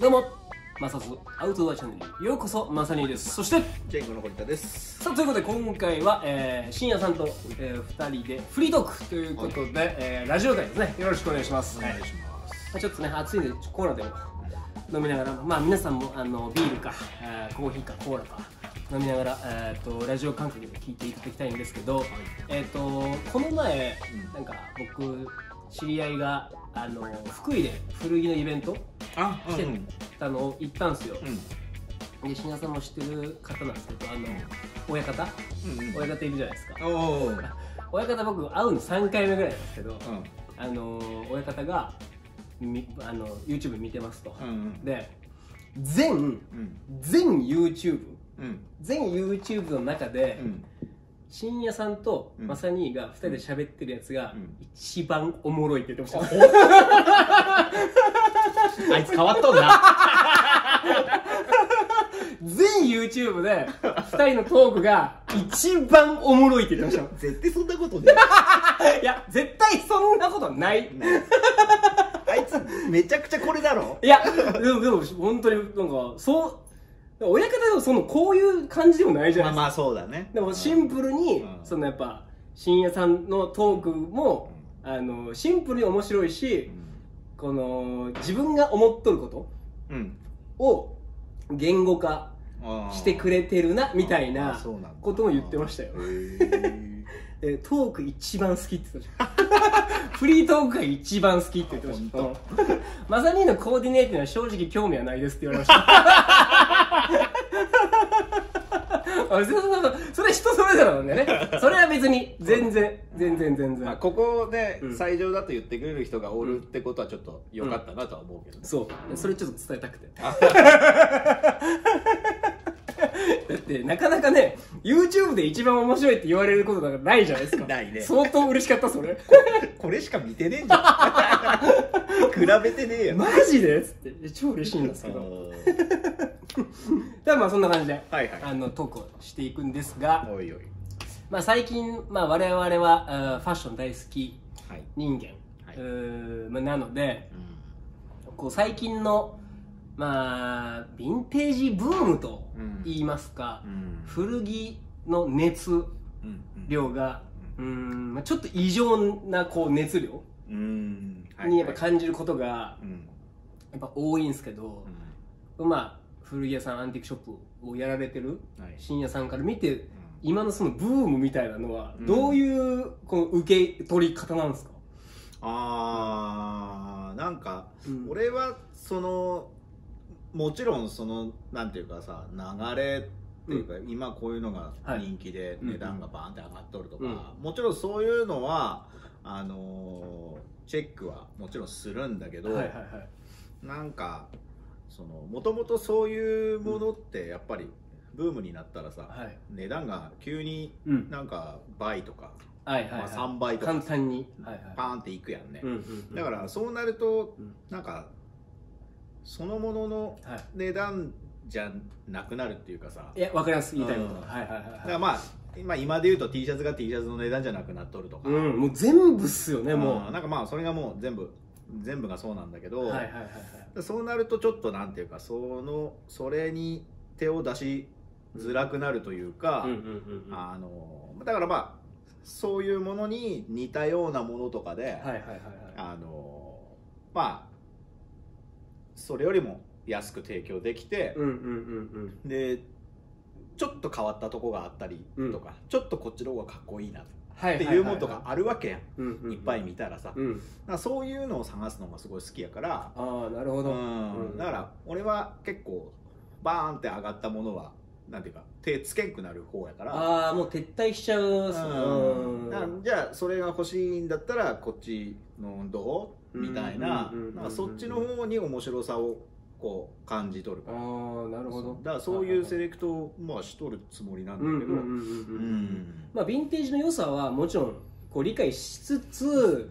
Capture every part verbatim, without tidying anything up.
どうもマサスアウトドアチャンネルようこそマサニーです。そして健吾の堀田です。さあということで今回は、えー、深夜さんと、えー、ふたりでフリートークということで、はい、えー、ラジオ会ですね。よろしくお願いします。お願いします。まあ、ちょっとね暑いんでコーラでも飲みながら、まあ皆さんもあのビールか、えー、コーヒーかコーラか飲みながら、えー、とラジオ感覚で聞いていただきたいんですけど、はい、えー、とこの前、うん、なんか僕知り合いがあの福井で古着のイベントしてたのを行ったんですよ、うん、で信也さんも知ってる方なんですけど、あの親方、うんうん、親方いるじゃないですか。親方僕会うのさんかいめぐらいなんですけど、うん、あの親方があの YouTube 見てますと、うんうん、で全、うん、全 YouTube、うん、全 YouTube の中で、うん、深夜さんとマサニーがふたりで喋ってるやつが一番おもろいって言ってました、うんうん、あいつ変わっとんな全 YouTube でふたりのトークが一番おもろいって言ってました絶対そんなことないいや絶対そんなことないあいつめちゃくちゃこれだろ。いやでもでも本当になんかそう親方でもそのこういう感じでもないじゃないですか。まあまあそうだね。でもシンプルに、うん、そのやっぱ深夜さんのトークも、うん、あのシンプルに面白いし、うん、この自分が思っとることを言語化してくれてるな、うん、みたいなことも言ってましたよ。でトーク一番好きって言ってましたフリートークが一番好きって言ってました。マサニーのコーディネートには正直興味はないですって言われましたそれ人それぞれなんだよね。それは別に全然全然全然、まあ、ここで最上だと言ってくれる人がおるってことはちょっと良かったなとは思うけど、ね、うん、そうそれちょっと伝えたくてだってなかなかね YouTube で一番面白いって言われることなんかないじゃないですか。ないね。相当嬉しかったそれこ, これしか見てねえんじゃん比べてねえよマジでっつって超嬉しいんですけどただまあそんな感じで、はいはい、あのトークをしていくんですが、おいおい、まあ、最近、まあ、我々はファッション大好き人間、はい、はい、まあ、なので、うん、こう最近のまあヴィンテージブームと言いますか、うんうん、古着の熱量が、うんうん、うーん、まあ、ちょっと異常なこう熱量にやっぱ感じることがやっぱ多いんですけど、うん、まあ古着屋さんアンティークショップをやられてる深夜さんから見て、うん、今のそのブームみたいなのはどういうこの受け取り方なんですか？あー、なんか、うん、俺はそのもちろんそのなんていうかさ流れっていうか、うん、今こういうのが人気で値段がバーンって上がっとるとか、うん、もちろんそういうのはあのー、チェックはもちろんするんだけど、はいはいはい、なんかもともとそういうものってやっぱりブームになったらさ、うん、はい、値段が急になんか倍とか、うん、まあさんばいとか簡単にパーンっていくやんね、はいはい、だからそうなるとなんかそのものの値段じゃなくなるっていうかさ、はい、いや分かります言いたいこと、うん、はいはいはい、だからまあ今今で言うと T シャツが T シャツの値段じゃなくなっとるとか、うん、もう全部っすよね。もうなんかまあそれがもう全部全部がそうなんだけど、そうなるとちょっとなんていうかそのそれに手を出しづらくなるというか、あのだからまあそういうものに似たようなものとかで、あのまあそれよりも安く提供できて、でちょっと変わったとこがあったりとか、うん、ちょっとこっちの方がかっこいいなと。っていうものとかあるわけやん、いっぱい見たらさ、うん、らそういうのを探すのがすごい好きやから。ああなるほど、うん、だから俺は結構バーンって上がったものはなんていうか手つけんくなる方やから、ああもう撤退しちゃうっすね、うん、じゃあそれが欲しいんだったらこっちのどうみたいな、そっちの方に面白さをこう感じ取るから。ああなるほど。だからそういうセレクトをまあしとるつもりなんだけど、まあヴィンテージの良さはもちろんこう理解しつつ、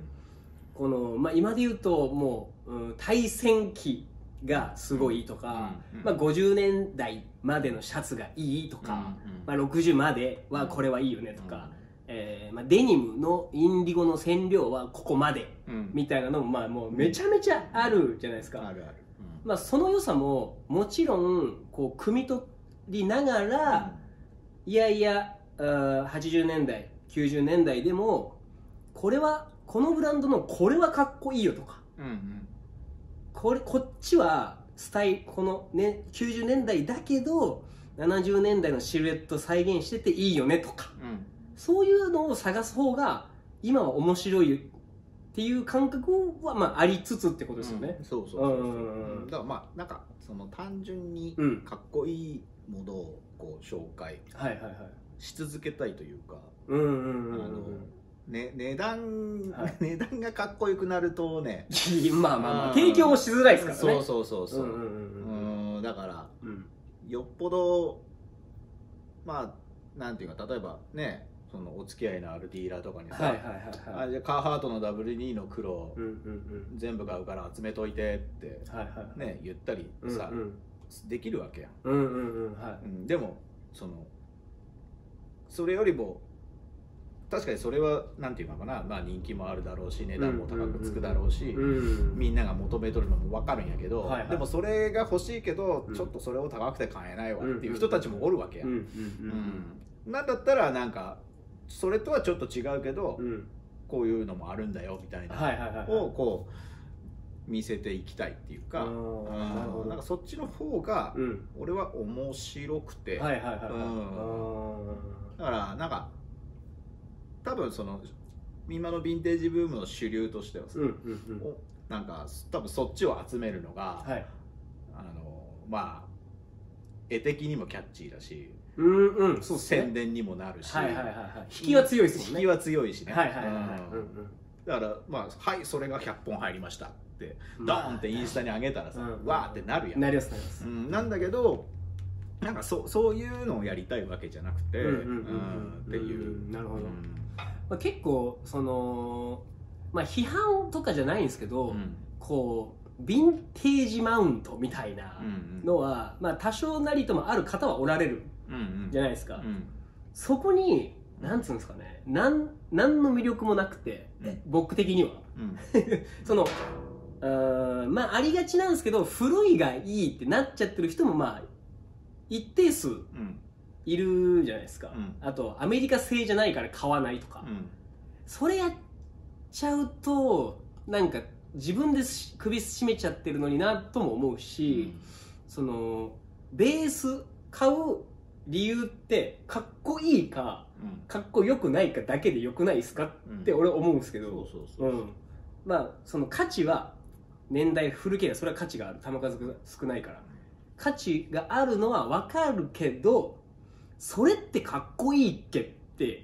この、まあ、今で言うともう、うん、対戦期がすごいとか、まあ、ごじゅうねんだいまでのシャツがいいとか、うん、うん、まあ、ろくじゅうまではこれはいいよねとか、うん、うん、えーまあ、デニムのインディゴの染料はここまでみたいなのも、まあ、もうめちゃめちゃあるじゃないですか。あるある。まあ、その良さももちろんこう汲み取りながら、うん、いやいやはちじゅうねんだいきゅうじゅうねんだいでもこれはこのブランドのこれはかっこいいよとか、うんうん、これこっちはスタイルこの、ね、きゅうじゅうねんだいだけどななじゅうねんだいのシルエット再現してていいよねとか、うん、そういうのを探す方が今は面白いっていう感覚はまあありつつってことですよね。そうそうそうそう。だからまあなんかその単純にかっこいいものをこう紹介し続けたいというか、あのね値段、はい、値段がかっこよくなるとねまあまあ、まあ、提供もしづらいですからね。そうそうそうそう。うんだから、うん、よっぽどまあなんていうか例えばね。そのお付き合いのあるディーラーとかにさあ、じゃあカーハートの ダブリューに の黒全部買うから集めといてってね言ったりさできるわけやん。でもそのそれよりも確かにそれはなんていうのかな、まあ人気もあるだろうし値段も高くつくだろうしみんなが求めとるのも分かるんやけど、でもそれが欲しいけどちょっとそれを高くて買えないわっていう人たちもおるわけやん。なんだったらなんかそれとはちょっと違うけど、うん、こういうのもあるんだよみたいなのをこう見せていきたいっていうか、なんかそっちの方が俺は面白くて、だからなんか多分その今のヴィンテージブームの主流としてはさ、なんか多分そっちを集めるのが、はい、あのまあ絵的にもキャッチーだし。うんうん、そうですね、宣伝にもなるし、引きは強いですもんね。引きは強いしね。だからまあはいそれがひゃっぽん入りましたってドーンってインスタに上げたらさ、わーってなるやん。なりますなります。なんだけどなんかそそういうのをやりたいわけじゃなくてっていう。なるほど。まあ結構そのまあ批判とかじゃないんですけど、こう。ヴィンテージマウントみたいなのは、うん、うん、まあ多少なりともある方はおられるじゃないですか。そこに何つうんですかね、何の魅力もなくて、うん、僕的には、うん、そのあまあありがちなんですけど古いがいいってなっちゃってる人もまあ一定数いるじゃないですか、うん、あとアメリカ製じゃないから買わないとか、うん、それやっちゃうとなんか。自分で首絞めちゃってるのになとも思うし、うん、そのベース買う理由ってかっこいいか、うん、かっこよくないかだけでよくないですかって俺思うんですけど、まあその価値は年代古ければそれは価値がある、球数が少ないから価値があるのは分かるけど、それってかっこいいっけって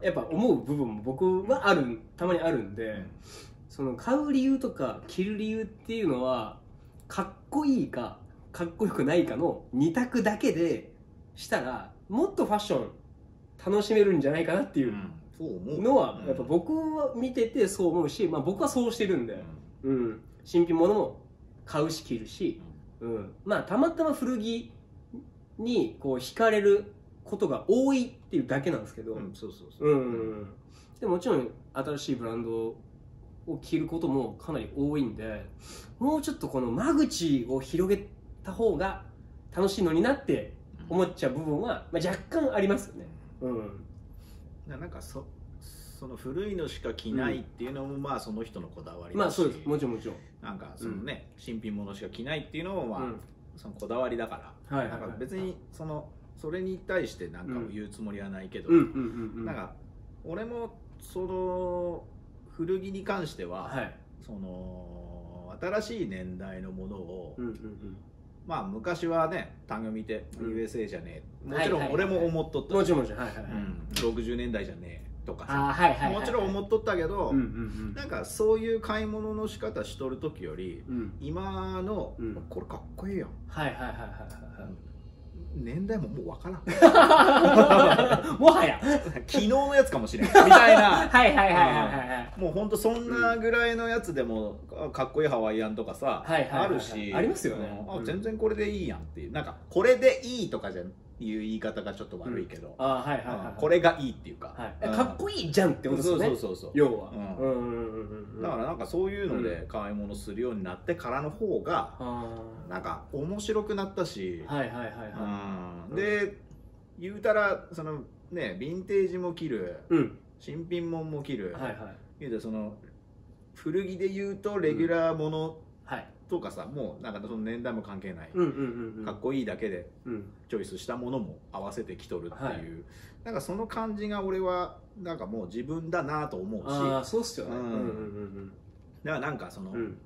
やっぱ思う部分も僕はある、たまにあるんで。うん、その買う理由とか着る理由っていうのはかっこいいかかっこよくないかのに択だけでしたらもっとファッション楽しめるんじゃないかなっていうのはやっぱ僕は見ててそう思うし、まあ、僕はそうしてるんで、うん、新品物も買うし着るし、うん、まあたまたま古着にこう惹かれることが多いっていうだけなんですけど、でももちろん新しいブランドを着ることもかなり多いんで、もうちょっとこの間口を広げた方が楽しいのになって思っちゃう部分は、まあ、若干ありますよね。うん、なんか そ, その古いのしか着ないっていうのも、うん、まあその人のこだわりだし、まあそうです、もちろんもちろんなんかそのね、うん、新品物しか着ないっていうのもまあ、うん、そのこだわりだから、なんか別にそのそれに対してなんかを言うつもりはないけど、なんか俺もその古着に関しては、はい、その新しい年代のものを、まあ昔はねタグ見て ユーエスエー じゃねえ、もちろん俺も思っとった、もちろんろくじゅうねんだいじゃねえとかさ、もちろん思っとったけど、なんかそういう買い物の仕方しとる時より、うん、今の、うん、これかっこいいやん、年代ももう分からんもはや昨日のやつかもしれないみたいな、はいはいはいはい、もうほんとそんなぐらいのやつでもかっこいいハワイアンとかさあるし、ありますよね、全然これでいいやんっていう、なんかこれでいいとかじゃいう言い方がちょっと悪いけど、これがいいっていうか、かっこいいじゃんってことですよね。そうそうそう、要はだからなんかそういうので買い物するようになってからの方がなんか面白くなったし、で言うたらそのね、ヴィンテージも着る、新品もんも着る、言うたらその古着で言うとレギュラーものとかさ、もうなんかその年代も関係ないかっこいいだけでチョイスしたものも合わせてきとるっていう、はい、なんかその感じが俺はなんかもう自分だなと思うし、あー、そうっすよね。だからなんかその、うん、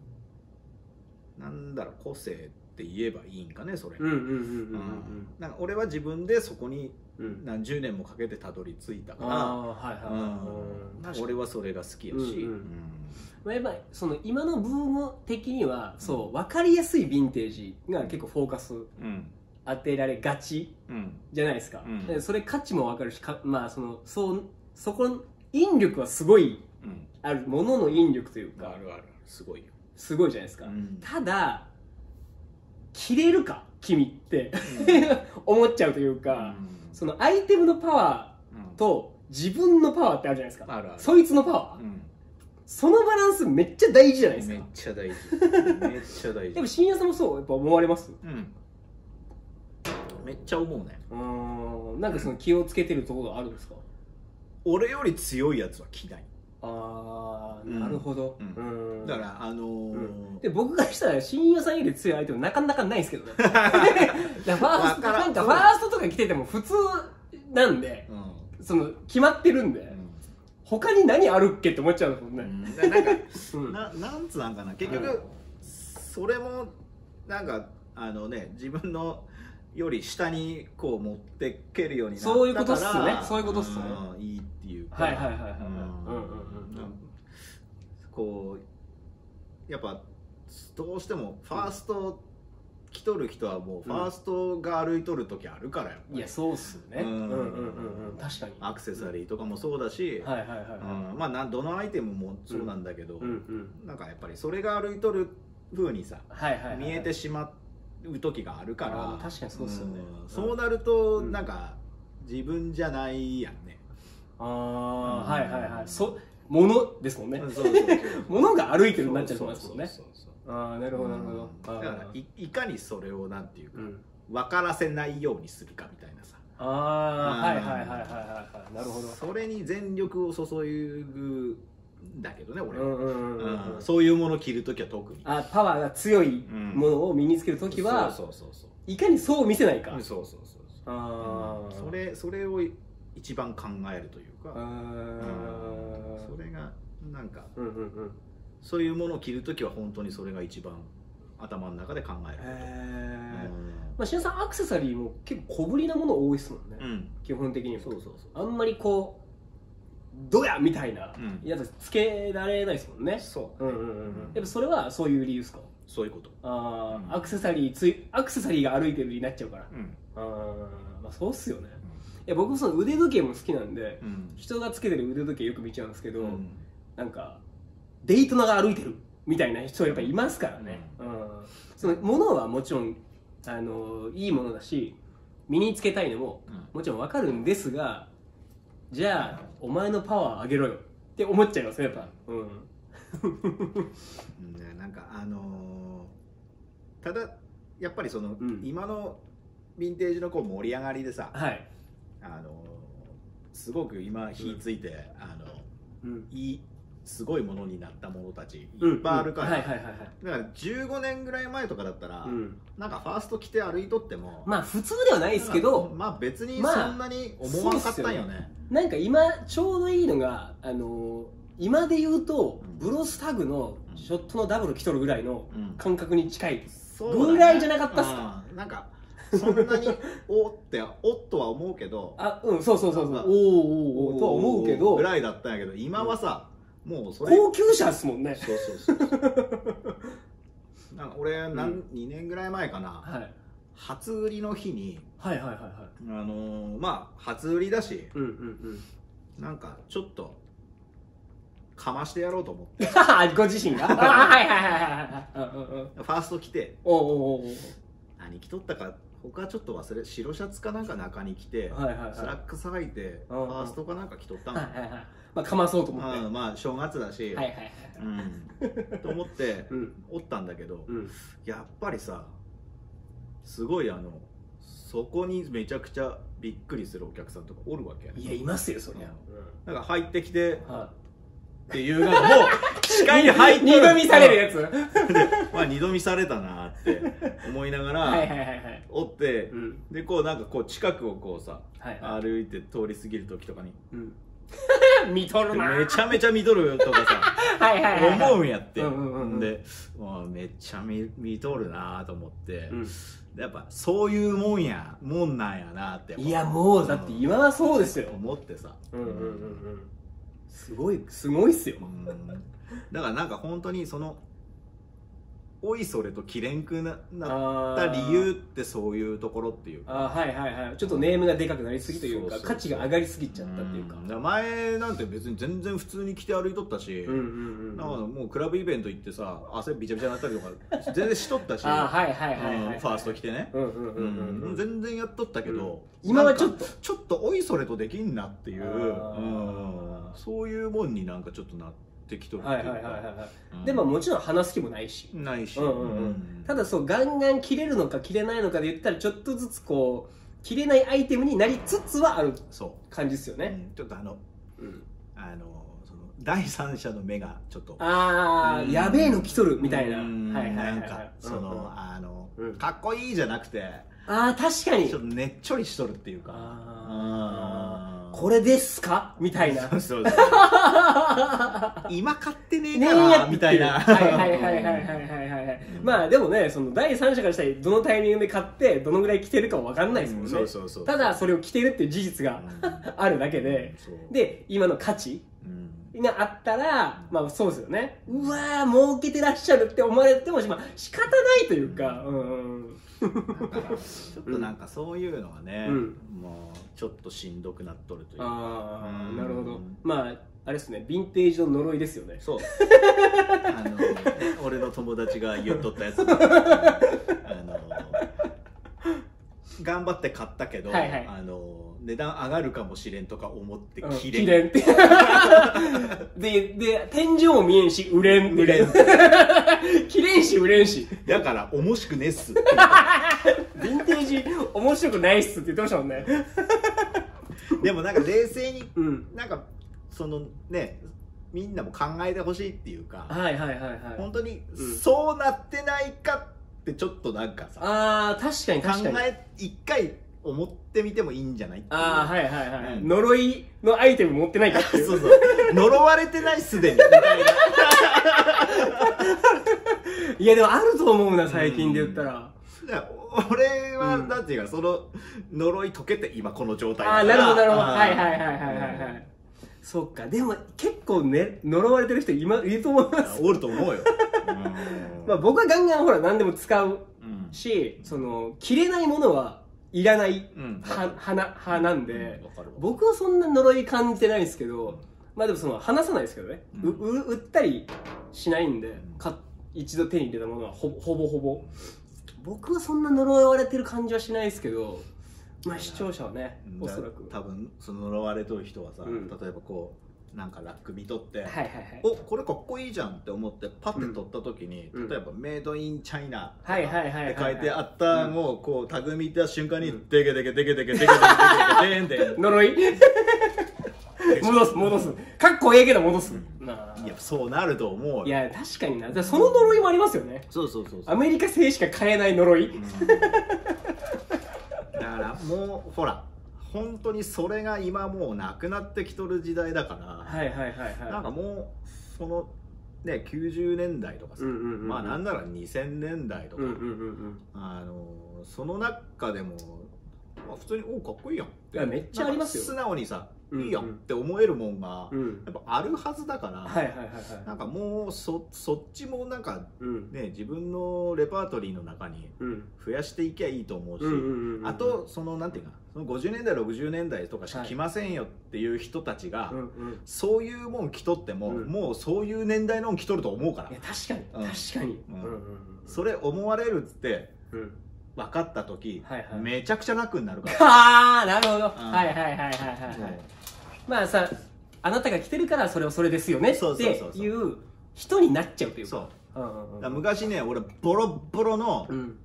なんだろう、個性って言えばいいんかね、それ。なんか俺は自分でそこに何十年もかけてたどり着いたから俺はそれが好きやし。うんうんやっぱりその今のブーム的にはそう分かりやすいヴィンテージが結構フォーカス当てられがちじゃないですか、うんうん、それ価値も分かるしか、まあ、そのそうそこの引力はすごいあるものの引力というか、うん、あるあるすごいよすごいじゃないですか、うん、ただ着れるか君って思っちゃうというか、うん、そのアイテムのパワーと自分のパワーってあるじゃないですか、あるあるそいつのパワー、うんそのバランスめっちゃ大事じゃないですか。めっちゃ大事。めっちゃ大事。でも深夜さんもそうやっぱ思われます。うん。めっちゃ思うね。うん。なんかその気をつけてるところがあるんですか。俺より強いやつは嫌い。ああ、なるほど。うん。だからあのー、で僕がしたら深夜さんより強い相手もなかなかないですけどね。ファーストなんかファーストとか来てても普通なんで、その決まってるんで。他に何あるっけって思っちゃうもんね。なんかなんつなんかな結局それもなんかあのね自分のより下にこう持ってけるようになったからそういうことっすね。そういうことっすね。いいっていうか。はいはいはいはい。こうやっぱどうしてもファースト着とる人はもうファーストが歩いとる時あるからやっぱり。いやそうっすね。確かにアクセサリーとかもそうだし、まあどのアイテムもそうなんだけど、なんかやっぱりそれが歩いとる風にさ見えてしまう時があるから。確かにそうっすよね。そうなるとなんか自分じゃないやんね。ああはいはいはい。そ物ですもんね。物が歩いてるになっちゃいますもんね。ああなるほどなるほど。だからいかにそれをなんていうか分からせないようにするかみたいなさ。ああはいはいはいはいはいなるほど。それに全力を注ぐんだけどね俺は。そういうものを着るときは特にあパワーが強いものを身につけるときはいかにそう見せないか。そうそうそうああそれそれを一番考えるというか。それがなんかうんうんうんそういうものを着るときは本当にそれが一番頭の中で考えること。しんやさんアクセサリーも結構小ぶりなもの多いですもんね、うん、基本的には。あんまりこうドヤみたいなやつつけられないですもんね。やっぱそれはそういう理由ですか。そういうこと。ああ、うん、アクセサリーついアクセサリーが歩いてるになっちゃうから、うん、あまあそうっすよね、うん、いや僕その腕時計も好きなんで、うん、人がつけてる腕時計よく見ちゃうんですけど、うん、なんかデイトナが歩いてるみたいな人やっぱりいますからね。そのものはもちろんあのいいものだし身につけたいのももちろん分かるんですが、じゃあお前のパワー上げろよって思っちゃいますねやっぱ。うんなんかあのー、ただやっぱりその、うん、今のヴィンテージのこう盛り上がりでさ、はい、あのー、すごく今火ついて、うん、あの、うん、いいすごいものになったものたちいっぱいあるから。だからじゅうごねんぐらい前とかだったら、うん、なんかファースト着て歩いとってもまあ普通ではないですけど、まあ別にそんなに思わなかったんよね。まあ、よねなんか今ちょうどいいのがあのー、今で言うとブロスタグのショットのダブル着とるぐらいの感覚に近いぐらいじゃなかったっすか。うん、なんかそんなにおっておっとは思うけど、あうんそうそうそうそうおおおおとは思うけどぐらいだったんやけど今はさ。うんもうそれ高級車ですもんね。そうそうそうなんか俺何、にねんぐらい前かな初売りの日にはいはいはいはいあのまあ初売りだしなんかちょっとかましてやろうと思ってご自身がはいはいはいはいファースト着て何着とったか他ちょっと忘れ、白シャツかなんか中に着て、スラックス履いて、ファーストかなんか着とったの。まあかまそうと思って。まあ正月だし、と思っておったんだけど、やっぱりさ、すごいあの、そこにめちゃくちゃびっくりするお客さんとかおるわけやね。いや、いますよ、そりゃ。なんか入ってきて、っていうのも視界に入って二度見されるやつまあ二度見されたなって思いながらおって、でこうなんかこう近くをこうさ歩いて通り過ぎる時とかに見とるな、めちゃめちゃ見とるとかさ思うんやって。でめっちゃ見とるなと思って、やっぱそういうもんやもんなんやなって。いやもうだって今はそうですよ思ってさ、すごいすごいっすよ。だからなんか本当にそのおいそれときれんく な, なった理由ってそういうところっていうか、ああはいはいはい、ちょっとネームがでかくなりすぎというか価値が上がりすぎちゃったっていうか、うん、だから前なんて別に全然普通に着て歩いとったし、もうクラブイベント行ってさ汗びちゃびちゃになったりとか全然しとったし、ファースト着てね全然やっとったけど、うん、今はちょっとちょっとおいそれとできんなっていう、うん、そういうもんになんかちょっとなって。でももちろん話す気もないしないし、ただそうガンガン切れるのか切れないのかで言ったらちょっとずつこう切れないアイテムになりつつはある感じですよね。ちょっとあのあの第三者の目がちょっとああやべえの来とるみたいな、なんかそのあのかっこいいじゃなくて、ああ確かにちょっとねっちょりしとるっていうか、ああこれですかみたいな。今買ってねえからみたいな。はいはいはいはいはいはい。まあでもね、その第三者からしたらどのタイミングで買ってどのぐらい着てるかわかんないですもんね。ただそれを着てるっていう事実があるだけで、で今の価値があったら、まあそうですよね。うわー儲けてらっしゃるって思われてもまあ仕方ないというか。ちょっとなんかそういうのはね、もうちょっとしんどくなっとるというか。ああなるほど。まああれですね、ヴィンテージの呪いですよね。そう、あの俺の友達が言っとったやつ、あの頑張って買ったけどあの値段上がるかもしれんとか思ってきれんってでで天井も見えんし売れん売れんきれんし売れんしだから面白くねっす、ヴィンテージ面白くないっすって言ってましたもんねでもなんか冷静に、うん、なんかそのねみんなも考えてほしいっていうか、はいはいはいはい、本当にそうなってないかってちょっとなんかさ、うん、あー確かに確かに考え一回思ってみてもいいんじゃないっていう。ああはいはいはい、うん、呪いのアイテム持ってないかっていうそうそう呪われてないすでにいやでもあると思うな最近で言ったら、うん、だから俺はなんていうか、うん、その呪い解けて今この状態だから。ああなるほどなるほどはいはいはいはいはいはい、うん、そっか。でも結構ね呪われてる人今いると思います。おると思うよ、うん、まあ僕はガンガンほら何でも使うし、うん、その着れないものはいらない派なんで、僕はそんな呪い感じてないですけど、まあでもその話さないですけどね、売ったりしないんで、一度手に入れたものはほぼほぼ僕はそんな呪われてる感じはしないですけど、まあ視聴者はねおそらく多分その呪われとる人はさ、例えばこうなんかラック見とっておこれかっこいいじゃんって思ってパッて撮った時に、例えばメイドインチャイナって書いてあったのをこうタグ見た瞬間にデケデケデケデケデケデケデケデケデケ呪い戻す戻すかっこええけど戻す。いやそうなると思う。いや確かにな、その呪いもありますよね。そうそうそう、アメリカ製しか買えない呪いだからもうほら本当にそれが今もうなくなってきとる時代だから、なんかもうそのねきゅうじゅうねんだいとかさ、まあなんならにせんねんだいとか、あのその中でも普通におかっこいいやんってめっちゃありますよ。素直にさいいやんって思えるもんがやっぱあるはずだから、なんかもう そ, そっちもなんかね自分のレパートリーの中に増やしていきゃいいと思うし、あとそのなんていうかそのごじゅうねんだいろくじゅうねんだいとかしか来ませんよっていう人たちがそういうもん着とってももうそういう年代のもん着とると思うから。確かに確かにそれ思われるって分かった時、はいはい、めちゃくちゃ楽になるから。ああ、なるほど。はいはいはいはいはい。まあさ、あなたが来てるからそれはそれですよねっていう人になっちゃうというか。昔ね、俺ボロボロの、うん、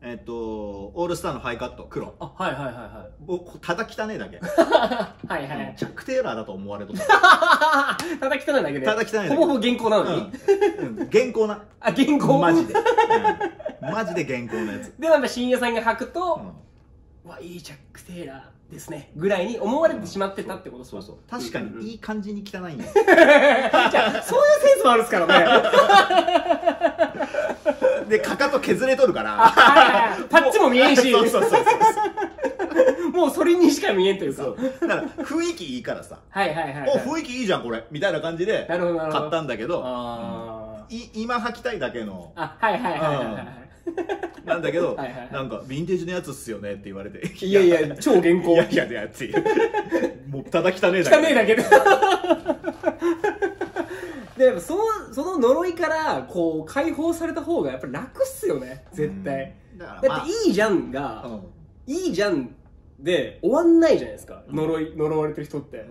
えっとオールスターのハイカット黒。あ、はいはいはいはい。僕叩き汚ねえだけ。はいはい。ジャックテーラーだと思われとった。叩き汚ねえだけで。叩き汚ねえだけ。ほぼほぼ原稿なのに。うん、原稿な。あ、原稿。マジで。マジで原稿のやつで、なんか深夜さんが履くと「わ、いいジャック・テーラーですね」ぐらいに思われてしまってたってこと。そうそう、確かにいい感じに汚いんや。じゃあそういうセンスもあるっすからね。でかかと削れとるからパッチも見えんし、そうそうそうそう、もうそれにしか見えんというか、だから雰囲気いいからさ、はいはいはい、お、雰囲気いいじゃんこれみたいな感じで買ったんだけど、今履きたいだけの、あ、はいはいはいはい、なんだけど、なんか「ヴィンテージのやつっすよね」って言われて「いやいや超原稿」「いやいやいや」ってもうただ汚ねえだけ、汚えだけで、その呪いからこう解放された方がやっぱり楽っすよね、絶対。だって「いいじゃん」が「いいじゃん」で終わんないじゃないですか、呪われてる人って。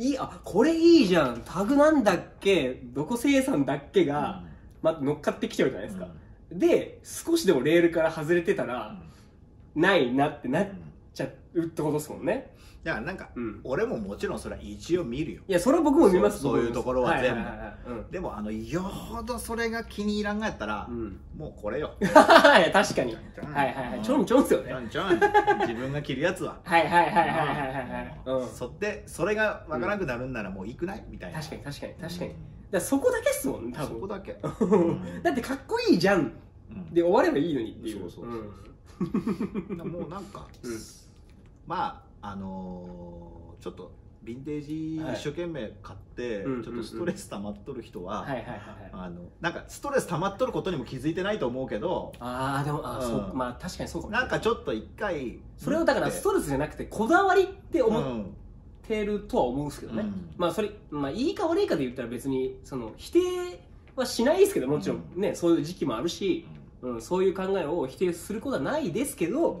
いい、あ、これいいじゃん、タグなんだっけ、どこ生産だっけが乗っかってきちゃうじゃないですか。で、少しでもレールから外れてたら、うん、ないなってなっちゃうってことですもんね。だからなんか、うん、俺ももちろんそれは一応見るよ。いや、それは僕も見ます。 そ, そういうところは全部。でもあのよほどそれが気に入らんがやったら、うん、もうこれよ。確かに、確かに、はいはいはい、ちょんちょんっすよね。ちょんちょん、自分が着るやつははいはいはいはいはいはい、そってそれがわからなくなるんならもういくないみたいな。確かに確かに確かに、うん、だそこだけっすもんね、多分。そこだけ。だってかっこいいじゃんで終わればいいのにっていう。そうそう、もうなんかまああのちょっとヴィンテージ一生懸命買ってちょっとストレス溜まっとる人は、あのなんかストレス溜まっとることにも気づいてないと思うけど、ああでも、あ、そう、まあ確かにそうかも。なんかちょっと一回それをだからストレスじゃなくてこだわりって思うてるとは思うんですけどね、うん、まあそれ、まあ、いいか悪いかで言ったら別にその否定はしないですけど、もちろんね、うん、そういう時期もあるし、うん、そういう考えを否定することはないですけど、うん、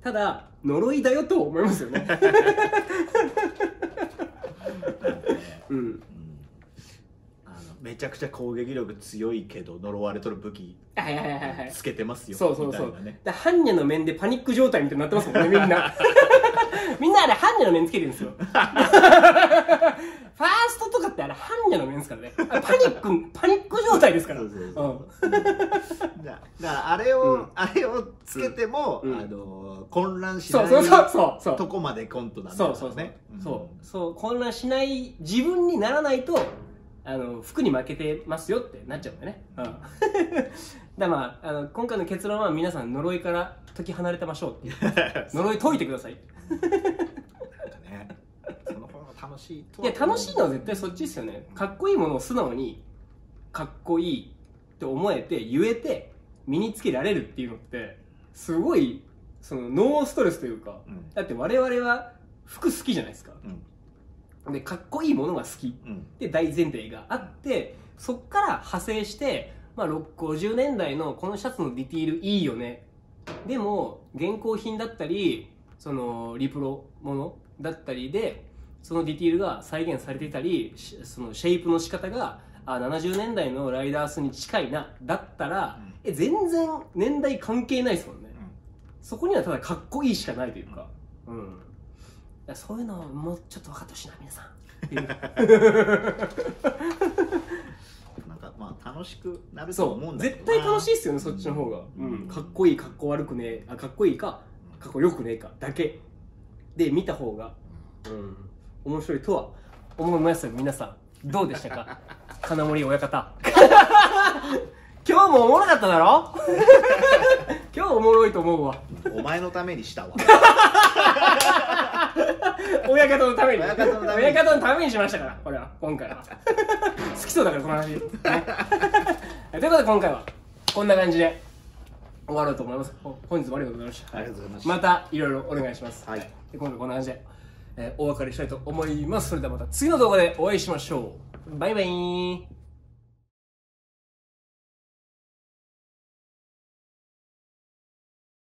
ただ呪いだよと思いますよね。めちゃくちゃ攻撃力強いけど呪われとる武器つけてますよ。そうそうそう、般若の面でパニック状態みたいになってますもんね、みんな。みんなあれ般若の面つけてるんですよ。ファーストとかってあれ般若の面ですからね。パニック、パニック状態ですから。だからあれを、あれをつけても、あの混乱しないとこまでコントなんだよね。そうそうそうそう、混乱しない自分にならないと、あの服に負けてますよってなっちゃうんだよね。うん、だ、まあ、あの今回の結論は皆さん呪いから解き離れてましょうって。呪い解いてください。なんかね、その方が楽しいと。いや、楽しいのは絶対そっちですよね。かっこいいものを素直にかっこいいって思えて言えて身につけられるっていうのってすごいそのノーストレスというか。うん、だって我々は服好きじゃないですか。うん、でかっこいいものが好きって大前提があって、うん、そっから派生して、まあ、ごじゅうねんだいのこのシャツのディティールいいよね、でも現行品だったりそのリプロものだったりでそのディティールが再現されていたり、そのシェイプの仕方があななじゅうねんだいのライダースに近いなだったら、うん、え全然年代関係ないですもんね、うん、そこにはただかっこいいしかないというか。うん、そういうのをもうちょっと分かってほしいな皆さん。なんかまあ楽しくなると思うんだけど、絶対楽しいっすよね、そっちの方が。うんうん、かっこいい、かっこ悪くねえ、あ、かっこいいかかっこよくねえかだけで見た方が、うん、面白いとは思いますよ。皆さんどうでしたか。金森親方。今日もおもろかっただろ。今日おもろいと思うわ。お前のためにしたわ。親方のために、親方のためにしましたから、これは今回は。好きそうだからこの話、ね。ということで今回はこんな感じで終わろうと思います。本日もありがとうございました。ありがとうございました。またいろいろお願いします。はい。で今度こんな感じで、えー、お別れしたいと思います。それではまた次の動画でお会いしましょう。バイバイ。